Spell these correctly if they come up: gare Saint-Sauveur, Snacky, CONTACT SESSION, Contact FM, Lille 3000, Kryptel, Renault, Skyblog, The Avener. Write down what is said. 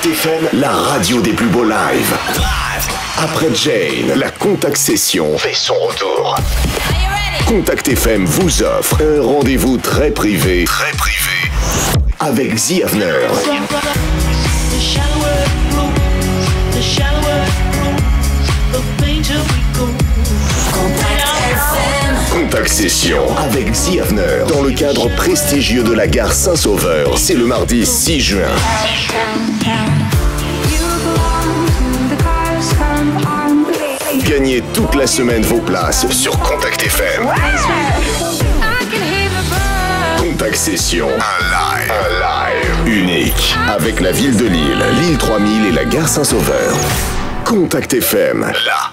Contact FM, la radio des plus beaux lives. Après Jane, la Contact Session fait son retour. Contact FM vous offre un rendez-vous très privé, avec The Avener. Contact Session avec The Avener dans le cadre prestigieux de la gare Saint-Sauveur. C'est le mardi 6 juin. Gagnez toute la semaine vos places sur Contact FM. Contact Session, un live unique avec la ville de Lille, Lille 3000 et la gare Saint-Sauveur. Contact FM, là.